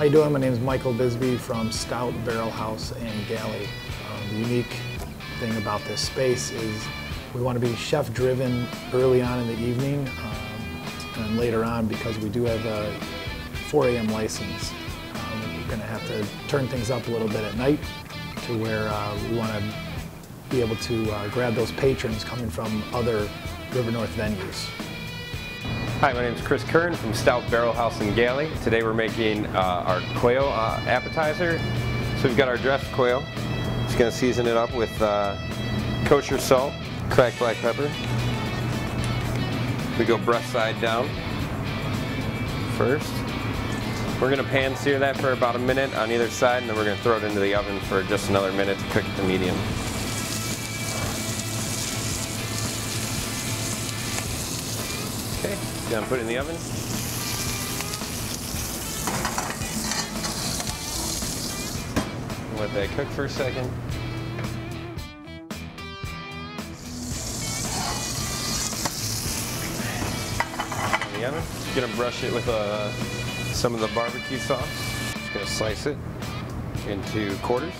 How you doing? My name is Michael Bisbee from Stout Barrel House and Galley. The unique thing about this space is we want to be chef-driven early on in the evening and later on, because we do have a 4 a.m. license. We're going to have to turn things up a little bit at night to where we want to be able to grab those patrons coming from other River North venues. Hi, my name is Chris Kern from Stout Barrel House and Galley. Today we're making our quail appetizer. So we've got our dressed quail. Just going to season it up with kosher salt, cracked black pepper. We go breast side down first. We're going to pan sear that for about a minute on either side, and then we're going to throw it into the oven for just another minute to cook it to medium. Okay, gonna put it in the oven. Let that cook for a second. In the oven. Just gonna brush it with some of the barbecue sauce. Just gonna slice it into quarters.